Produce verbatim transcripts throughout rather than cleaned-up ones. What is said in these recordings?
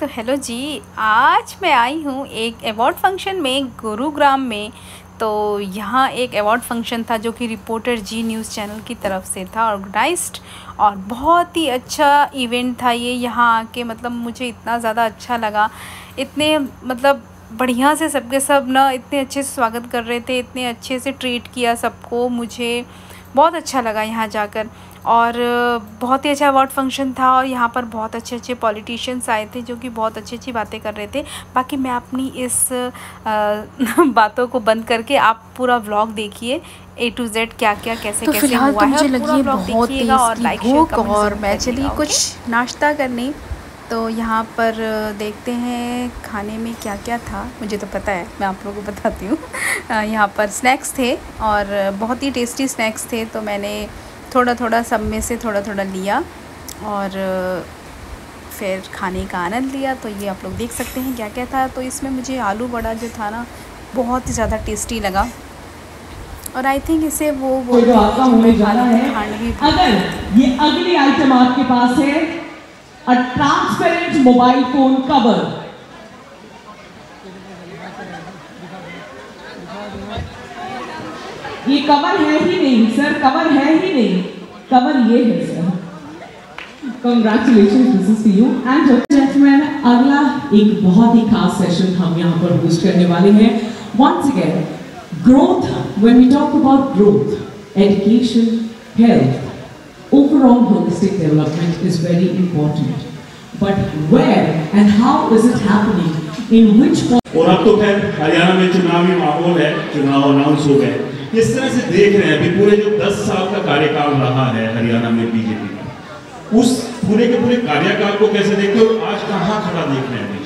तो हेलो जी, आज मैं आई हूँ एक अवार्ड फंक्शन में गुरुग्राम में। तो यहाँ एक अवार्ड फंक्शन था जो कि रिपोर्टर जी न्यूज़ चैनल की तरफ से था ऑर्गेनाइज्ड, और बहुत ही अच्छा इवेंट था ये। यहाँ आके मतलब मुझे इतना ज़्यादा अच्छा लगा, इतने मतलब बढ़िया से सबके सब ना इतने अच्छे से स्वागत कर रहे थे, इतने अच्छे से ट्रीट किया सबको, मुझे बहुत अच्छा लगा यहाँ जाकर। और बहुत ही अच्छा अवार्ड फंक्शन था और यहाँ पर बहुत अच्छे अच्छे पॉलिटिशियंस आए थे जो कि बहुत अच्छी अच्छी बातें कर रहे थे। बाकी मैं अपनी इस बातों को बंद करके आप पूरा व्लॉग देखिए ए टू जेड क्या क्या कैसे तो कैसे हुआ है। लगी बहुत तेज और लाइक शेयर और मैं चली कुछ नाश्ता करने। तो यहाँ पर देखते हैं खाने में क्या क्या था। मुझे तो पता है, मैं आप लोगों को बताती हूँ। यहाँ पर स्नैक्स थे और बहुत ही टेस्टी स्नैक्स थे, तो मैंने थोड़ा थोड़ा सब में से थोड़ा थोड़ा लिया और फिर खाने का आनंद लिया। तो ये आप लोग देख सकते हैं क्या क्या था। तो इसमें मुझे आलू बड़ा जो था ना बहुत ही ज़्यादा टेस्टी लगा, और आई थिंक इसे वो बोलते हैं। ये अगली आइटम आपके पास है, a transparent mobile phone cover. ये कवर है ही नहीं सर, कवर है ही नहीं, कवर ये है sir. Congratulation this to you and gentleman. अगला एक बहुत ही खास सेशन हम यहाँ पर होस्ट करने वाले हैं। Once again growth, when we talk about growth, education, health, overall holistic development is very important, but where and how is it happening, in which point। और अब तो खैर हरियाणा में चुनावी माहौल है, चुनाव अनाउंस हो गए। इस तरह से देख रहे हैं अभी पूरे जो दस साल का कार्यकाल रहा है हरियाणा में बीजेपी का, उस पूरे के पूरे कार्यकाल को कैसे देखते हो, आज कहाँ खड़ा देख रहे हैं।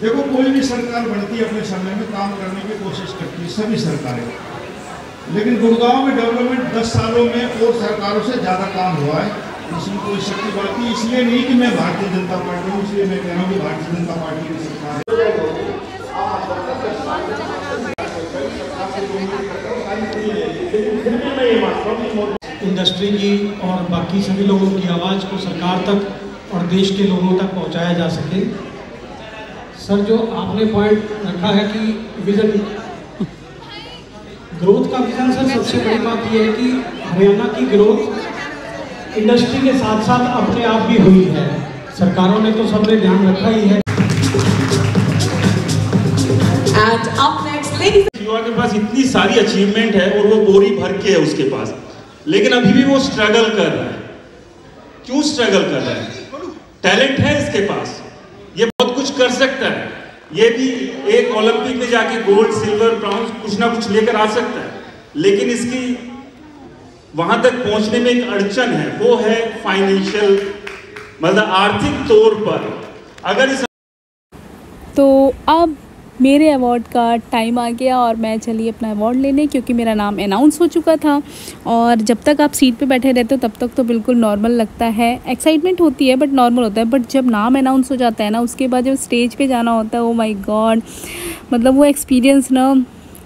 देखो, कोई भी सरकार बनती है अपने समय में काम करने की कोशिश करती है, सभी सरकारें, लेकिन गुड़गांव में डेवलपमेंट दस सालों में और सरकारों से ज़्यादा काम हुआ है, इसमें कोई शक्ति बात नहीं। इसलिए नहीं कि मैं भारतीय जनता पार्टी हूँ, इसलिए मैं कह रहा हूँ कि भारतीय जनता पार्टी की सरकार इंडस्ट्री की और बाकी सभी लोगों की आवाज़ को सरकार तक और देश के लोगों तक पहुँचाया जा सके। सर, जो आपने पॉइंट रखा है कि विजन, ग्रोथ का विजन, सर सबसे बड़ी बात यह है कि हरियाणा की ग्रोथ इंडस्ट्री के साथ साथ अपने आप भी हुई है। सरकारों ने तो सबने ध्यान रखा ही है। And up next, ladies। युवा के पास इतनी सारी अचीवमेंट है और वो बोरी भर के है उसके पास, लेकिन अभी भी वो स्ट्रगल कर रहा है। क्यों स्ट्रगल कर रहा है? टैलेंट है इसके पास, ये बहुत कुछ कर सकता है, ये भी एक ओलंपिक में जाके गोल्ड, सिल्वर, ब्राउन कुछ ना कुछ लेकर आ सकता है, लेकिन इसकी वहां तक पहुंचने में एक अड़चन है, वो है फाइनेंशियल, मतलब आर्थिक तौर पर। अगर इस तो अब मेरे अवार्ड का टाइम आ गया और मैं चली अपना अवार्ड लेने, क्योंकि मेरा नाम अनाउंस हो चुका था। और जब तक आप सीट पे बैठे रहते हो तब तक तो बिल्कुल नॉर्मल लगता है, एक्साइटमेंट होती है बट नॉर्मल होता है। बट जब नाम अनाउंस हो जाता है ना, उसके बाद जब स्टेज पे जाना होता है, ओ माय गॉड, मतलब वो एक्सपीरियंस ना,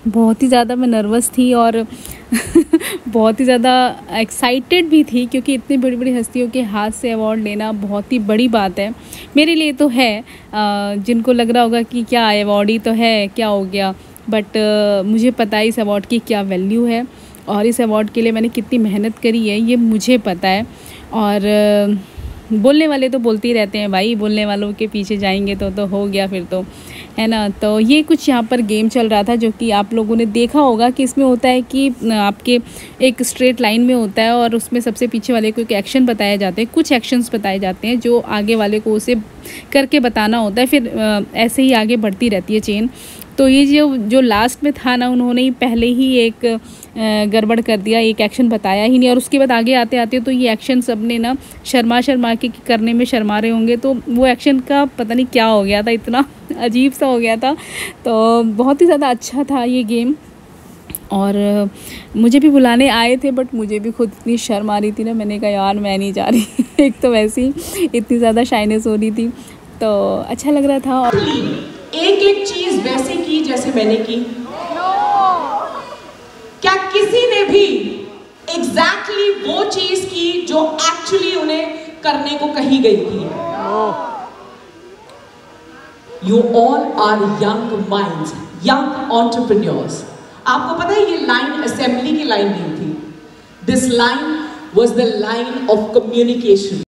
बहुत ही ज़्यादा मैं नर्वस थी और बहुत ही ज़्यादा एक्साइटेड भी थी, क्योंकि इतनी बड़ी बड़ी हस्तियों के हाथ से अवार्ड लेना बहुत ही बड़ी बात है। मेरे लिए तो है, जिनको लग रहा होगा कि क्या अवार्ड ही तो है, क्या हो गया, बट मुझे पता है इस अवार्ड की क्या वैल्यू है और इस अवार्ड के लिए मैंने कितनी मेहनत करी है, ये मुझे पता है। और बोलने वाले तो बोलते ही रहते हैं भाई, बोलने वालों के पीछे जाएंगे तो तो हो गया फिर तो, है ना। तो ये कुछ यहाँ पर गेम चल रहा था जो कि आप लोगों ने देखा होगा कि इसमें होता है कि आपके एक स्ट्रेट लाइन में होता है और उसमें सबसे पीछे वाले को एक एक्शन बताया जाता है, कुछ एक्शंस बताए जाते हैं जो आगे वाले को उसे करके बताना होता है, फिर ऐसे ही आगे बढ़ती रहती है चेन। तो ये जो जो लास्ट में था ना, उन्होंने ही पहले ही एक गड़बड़ कर दिया, एक एक्शन बताया ही नहीं, और उसके बाद आगे आते आते तो ये एक्शन सबने ना शर्मा शर्मा के करने में शर्मा रहे होंगे, तो वो एक्शन का पता नहीं क्या हो गया था, इतना अजीब सा हो गया था। तो बहुत ही ज़्यादा अच्छा था ये गेम, और मुझे भी बुलाने आए थे बट मुझे भी खुद इतनी शर्म आ रही थी ना, मैंने कहा यार मैं नहीं जा रही एक तो वैसे ही इतनी ज़्यादा शाइनेस हो रही थी, तो अच्छा लग रहा था। और एक एक चीज़ वैसे की जैसे मैंने की, क्या किसी ने भी एग्जैक्टली वो चीज़ की जो एक्चुअली उन्हें करने को कही गई थी? You all are young minds, young entrepreneurs. आपको पता है ये लाइन असेंबली की लाइन नहीं थी. This line was the line of communication.